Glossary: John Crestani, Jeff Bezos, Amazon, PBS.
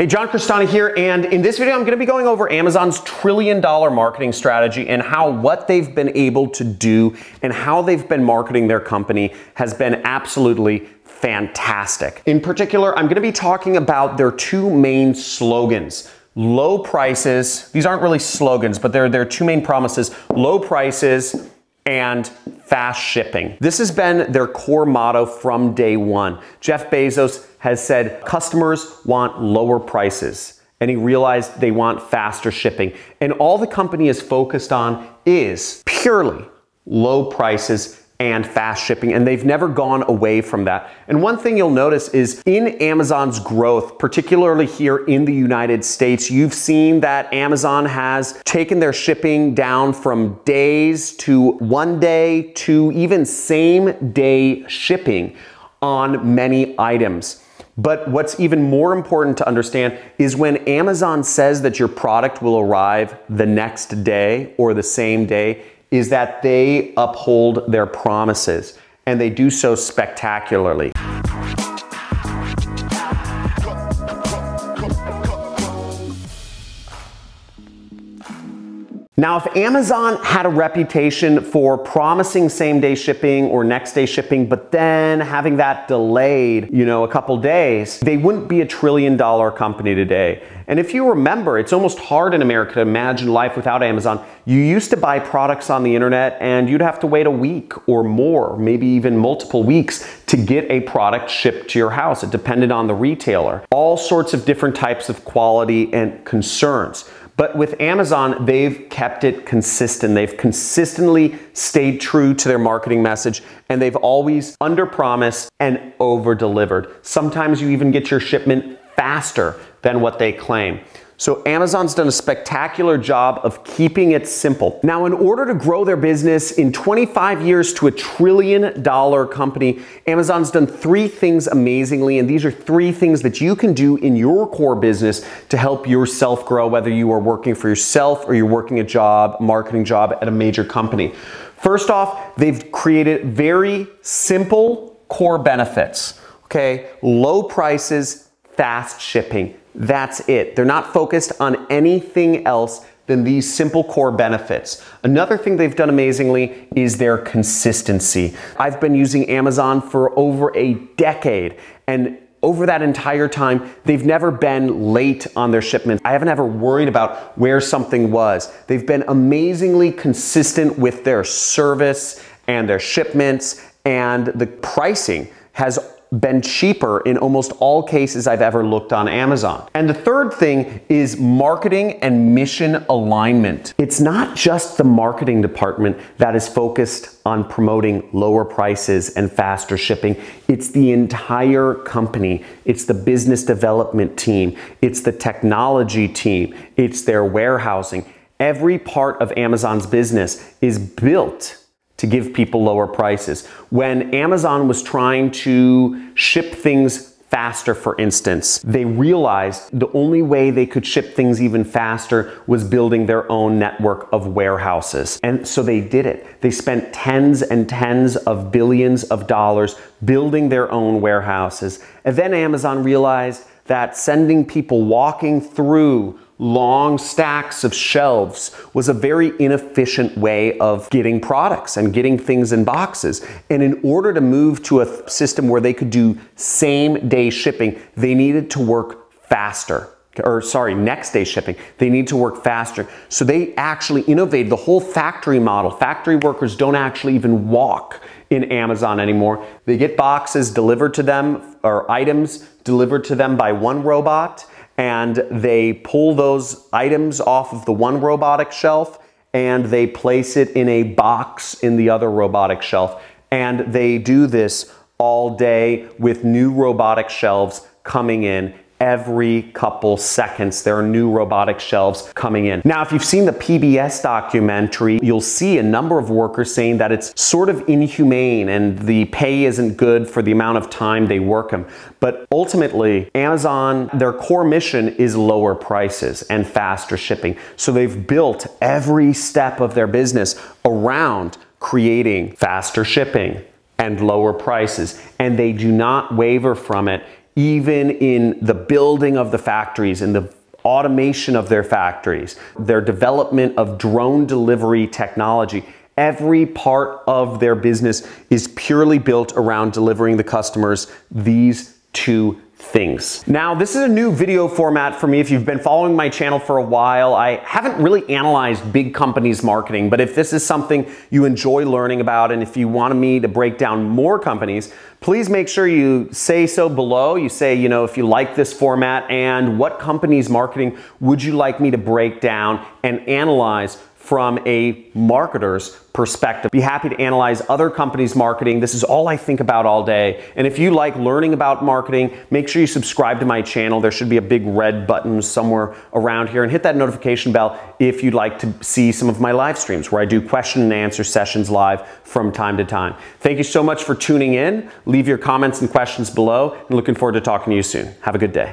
Hey, John Crestani here, and in this video I'm going to be going over Amazon's trillion-dollar marketing strategy and how what they've been able to do and how they've been marketing their company has been absolutely fantastic. In particular, I'm going to be talking about their two main slogans. Low prices, these aren't really slogans, but they're their two main promises, low prices and fast shipping. This has been their core motto from day one. Jeff Bezos has said customers want lower prices, and he realized they want faster shipping. And all the company is focused on is purely low prices and fast shipping, and they've never gone away from that. And one thing you'll notice is in Amazon's growth, particularly here in the United States, you've seen that Amazon has taken their shipping down from days to 1 day to even same day shipping on many items. But what's even more important to understand is when Amazon says that your product will arrive the next day or the same day, is that they uphold their promises, and they do so spectacularly. Now, if Amazon had a reputation for promising same-day shipping or next-day shipping, but then having that delayed, a couple days, they wouldn't be a trillion-dollar company today. And if you remember, it's almost hard in America to imagine life without Amazon. You used to buy products on the internet, and you'd have to wait a week or more, maybe even multiple weeks, to get a product shipped to your house. It depended on the retailer. All sorts of different types of quality and concerns. But with Amazon, they've kept it consistent. They've consistently stayed true to their marketing message, and they've always underpromised and over-delivered. Sometimes you even get your shipment faster than what they claim. So Amazon's done a spectacular job of keeping it simple. Now, in order to grow their business in 25 years to a trillion-dollar company, Amazon's done three things amazingly, and these are three things that you can do in your core business to help yourself grow, whether you are working for yourself or you're working a marketing job at a major company. First off, they've created very simple core benefits, okay? Low prices, fast shipping. That's it. They're not focused on anything else than these simple core benefits. Another thing they've done amazingly is their consistency. I've been using Amazon for over a decade, and over that entire time, they've never been late on their shipments. I haven't ever worried about where something was. They've been amazingly consistent with their service and their shipments, and the pricing has been cheaper in almost all cases I've ever looked on Amazon. And the third thing is marketing and mission alignment. It's not just the marketing department that is focused on promoting lower prices and faster shipping. It's the entire company. It's the business development team. It's the technology team. It's their warehousing. Every part of Amazon's business is built to give people lower prices. When Amazon was trying to ship things faster, for instance, they realized the only way they could ship things even faster was building their own network of warehouses. And so they did it. They spent tens and tens of billions of dollars building their own warehouses. And then Amazon realized that sending people walking through long stacks of shelves was a very inefficient way of getting products and getting things in boxes. And in order to move to a system where they could do same-day shipping, they needed to work faster. Or sorry, next-day shipping. They need to work faster. So they actually innovated the whole factory model. Factory workers don't actually even walk in Amazon anymore. They get boxes delivered to them, or items delivered to them by one robot, and they pull those items off of the one robotic shelf and they place it in a box in the other robotic shelf. And they do this all day with new robotic shelves coming in. Every couple seconds, there are new robotic shelves coming in. Now, if you've seen the PBS documentary, you'll see a number of workers saying that it's sort of inhumane and the pay isn't good for the amount of time they work them. But ultimately, Amazon, their core mission is lower prices and faster shipping. So they've built every step of their business around creating faster shipping and lower prices, and they do not waver from it. even in the building of the factories, in the automation of their factories, their development of drone delivery technology. Every part of their business is purely built around delivering the customers these two things. Now, this is a new video format for me. If you've been following my channel for a while, I haven't really analyzed big companies' marketing, but if this is something you enjoy learning about and if you want me to break down more companies, please make sure you say so below. You say, you know, if you like this format and what companies' marketing would you like me to break down and analyze from a marketer's perspective. Be happy to analyze other companies' marketing. This is all I think about all day. And if you like learning about marketing, make sure you subscribe to my channel. There should be a big red button somewhere around here, and hit that notification bell if you'd like to see some of my live streams where I do question and answer sessions live from time to time. Thank you so much for tuning in. Leave your comments and questions below, and looking forward to talking to you soon. Have a good day.